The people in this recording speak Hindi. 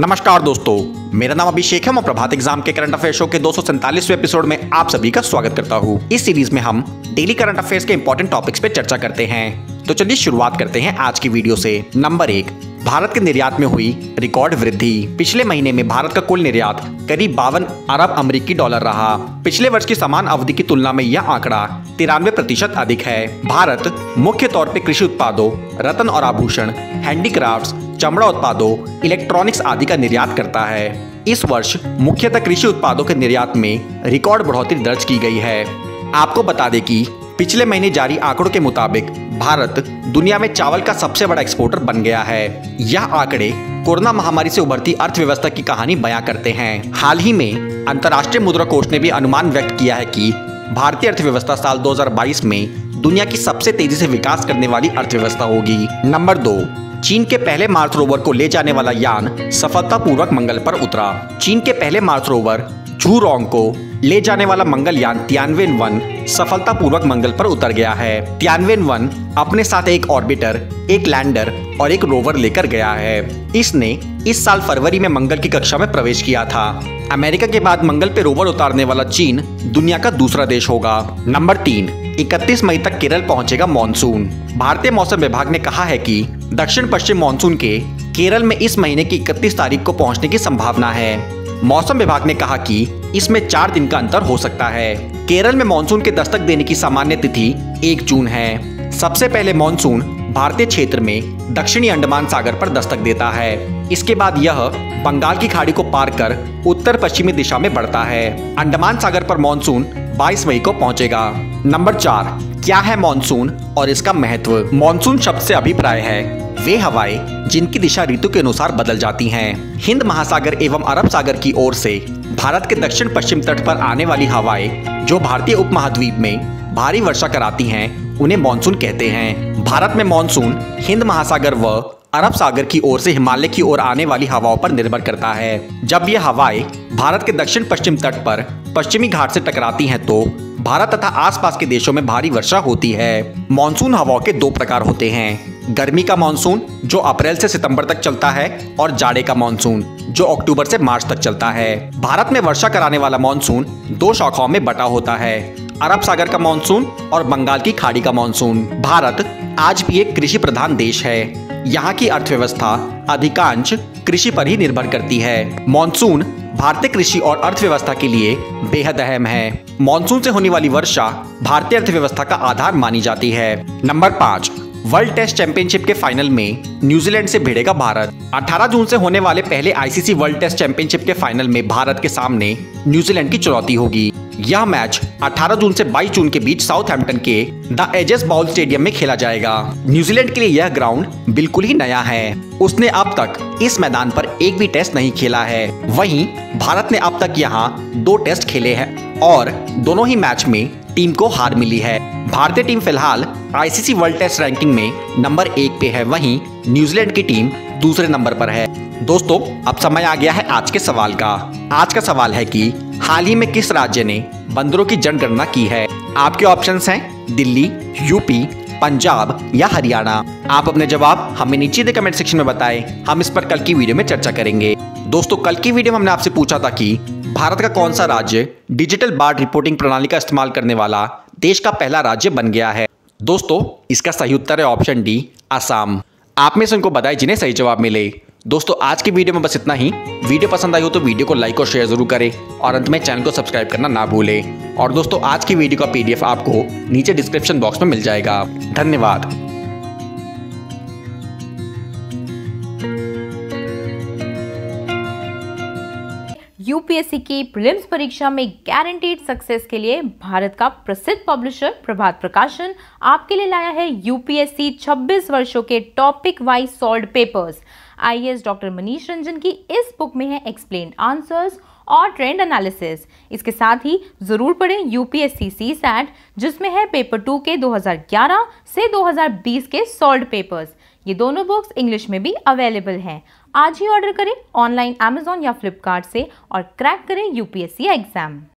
नमस्कार दोस्तों, मेरा नाम अभिषेक है। मैं प्रभात एग्जाम के करंट अफेयर शो के 247वें एपिसोड में आप सभी का स्वागत करता हूँ। इस सीरीज में हम डेली करंट अफेयर्स के इंपॉर्टेंट टॉपिक्स पे चर्चा करते हैं। तो चलिए शुरुआत करते हैं आज की वीडियो से। नंबर 1, भारत के निर्यात में हुई रिकॉर्ड वृद्धि। पिछले महीने में भारत का कुल निर्यात करीब 52 अरब अमेरिकी डॉलर रहा। पिछले वर्ष की समान अवधि की तुलना में यह आंकड़ा 93% अधिक है। भारत मुख्य तौर पर कृषि उत्पादों, रत्न और आभूषण, हैंडीक्राफ्ट्स, चमड़ा उत्पादों, इलेक्ट्रॉनिक्स आदि का निर्यात करता है। इस वर्ष मुख्यतः कृषि उत्पादों के निर्यात में रिकॉर्ड बढ़ोतरी दर्ज की गई है। आपको बता दें कि पिछले महीने जारी आंकड़ों के मुताबिक भारत दुनिया में चावल का सबसे बड़ा एक्सपोर्टर बन गया है। यह आंकड़े कोरोना महामारी से उभरती अर्थव्यवस्था की कहानी बयां करते हैं। हाल ही में अंतर्राष्ट्रीय मुद्रा कोष ने भी अनुमान व्यक्त किया है कि भारतीय अर्थव्यवस्था साल 2022 में दुनिया की सबसे तेजी से विकास करने वाली अर्थव्यवस्था होगी। नंबर 2, चीन के पहले मार्स रोवर को ले जाने वाला यान सफलतापूर्वक मंगल पर उतरा। चीन के पहले मार्स रोवर झूरोंग को ले जाने वाला मंगल यान त्यानवेन-1 सफलतापूर्वक मंगल पर उतर गया है। त्यानवेन-1 अपने साथ एक ऑर्बिटर, एक लैंडर और एक रोवर लेकर गया है। इसने इस साल फरवरी में मंगल की कक्षा में प्रवेश किया था। अमेरिका के बाद मंगल पे रोवर उतारने वाला चीन दुनिया का दूसरा देश होगा। नंबर 3, 31 मई तक केरल पहुंचेगा मॉनसून। भारतीय मौसम विभाग ने कहा है कि दक्षिण पश्चिम मॉनसून के केरल में इस महीने की 31 तारीख को पहुंचने की संभावना है। मौसम विभाग ने कहा कि इसमें 4 दिन का अंतर हो सकता है। केरल में मॉनसून के दस्तक देने की सामान्य तिथि 1 जून है। सबसे पहले मॉनसून भारतीय क्षेत्र में दक्षिणी अंडमान सागर पर दस्तक देता है। इसके बाद यह बंगाल की खाड़ी को पार कर उत्तर पश्चिमी दिशा में बढ़ता है। अंडमान सागर पर मॉनसून 22 मई को पहुंचेगा। नंबर 4, क्या है मॉनसून और इसका महत्व। मॉनसून शब्द से अभिप्राय है वे हवाएं जिनकी दिशा ऋतु के अनुसार बदल जाती हैं। हिंद महासागर एवं अरब सागर की ओर से भारत के दक्षिण पश्चिम तट पर आने वाली हवाएं जो भारतीय उपमहाद्वीप में भारी वर्षा कराती हैं, उन्हें मॉनसून कहते हैं। भारत में मॉनसून हिंद महासागर व अरब सागर की ओर से हिमालय की ओर आने वाली हवाओं पर निर्भर करता है। जब ये हवाएं भारत के दक्षिण पश्चिम तट पर पश्चिमी घाट से टकराती हैं तो भारत तथा आसपास के देशों में भारी वर्षा होती है। मॉनसून हवाओं के 2 प्रकार होते हैं, गर्मी का मॉनसून जो अप्रैल से सितंबर तक चलता है और जाड़े का मॉनसून जो अक्टूबर से मार्च तक चलता है। भारत में वर्षा कराने वाला मॉनसून 2 शाखाओं में बटा होता है, अरब सागर का मॉनसून और बंगाल की खाड़ी का मॉनसून। भारत आज भी एक कृषि प्रधान देश है। यहाँ की अर्थव्यवस्था अधिकांश कृषि पर ही निर्भर करती है। मॉनसून भारतीय कृषि और अर्थव्यवस्था के लिए बेहद अहम है। मॉनसून से होने वाली वर्षा भारतीय अर्थव्यवस्था का आधार मानी जाती है। नंबर 5, वर्ल्ड टेस्ट चैंपियनशिप के फाइनल में न्यूजीलैंड से भिड़ेगा भारत। 18 जून से होने वाले पहले आईसीसी वर्ल्ड टेस्ट चैंपियनशिप के फाइनल में भारत के सामने न्यूजीलैंड की चुनौती होगी। यह मैच 18 जून से 22 जून के बीच साउथहैम्पटन के द एजेस बाउल स्टेडियम में खेला जाएगा। न्यूजीलैंड के लिए यह ग्राउंड बिल्कुल ही नया है। उसने अब तक इस मैदान पर एक भी टेस्ट नहीं खेला है। वहीं भारत ने अब तक यहाँ 2 टेस्ट खेले हैं और दोनों ही मैच में टीम को हार मिली है। भारतीय टीम फिलहाल आईसीसी वर्ल्ड टेस्ट रैंकिंग में नंबर 1 पे है, वहीं न्यूजीलैंड की टीम दूसरे नंबर पर है। दोस्तों, अब समय आ गया है आज के सवाल का। आज का सवाल है कि हाल ही में किस राज्य ने बंदरों की जनगणना की है। आपके ऑप्शंस हैं दिल्ली, यूपी, पंजाब या हरियाणा। आप अपने जवाब हमें नीचे दे कमेंट सेक्शन में बताएं। हम इस पर कल की वीडियो में चर्चा करेंगे। दोस्तों, कल की वीडियो में हमने आपसे पूछा था कि भारत का कौन सा राज्य डिजिटल बाढ़ रिपोर्टिंग प्रणाली का इस्तेमाल करने वाला देश का पहला राज्य बन गया है। दोस्तों, इसका सही उत्तर है ऑप्शन डी, आसाम। आप में से उनको बताएं जिन्हें सही जवाब मिले। दोस्तों, आज की वीडियो में बस इतना ही। वीडियो पसंद आई हो तो वीडियो को लाइक और शेयर जरूर करें और अंत में चैनल को सब्सक्राइब करना ना भूलें। और दोस्तों, आज की वीडियो का पीडीएफ आपको नीचे डिस्क्रिप्शन बॉक्स में मिल जाएगा। धन्यवाद। यूपीएससी की प्रीलिम्स परीक्षा में गारंटीड सक्सेस के लिए भारत का प्रसिद्ध पब्लिशर प्रभात प्रकाशन आपके लिए लाया है यूपीएससी 26 वर्षों के topic wise solved papers. IAS doctor Manish Ranjan की इस बुक में है एक्सप्लेन्ड आंसर्स और ट्रेंड एनालिसिस। इसके साथ ही जरूर पढ़ें यूपीएससी सीसैट, जिसमें है पेपर 2 के 2011 से 2020 के सॉल्व पेपर्स। ये दोनों बुक्स इंग्लिश में भी अवेलेबल हैं। आज ही ऑर्डर करें ऑनलाइन अमेज़ॉन या फ्लिपकार्ट से और क्रैक करें यूपीएससी एग्जाम।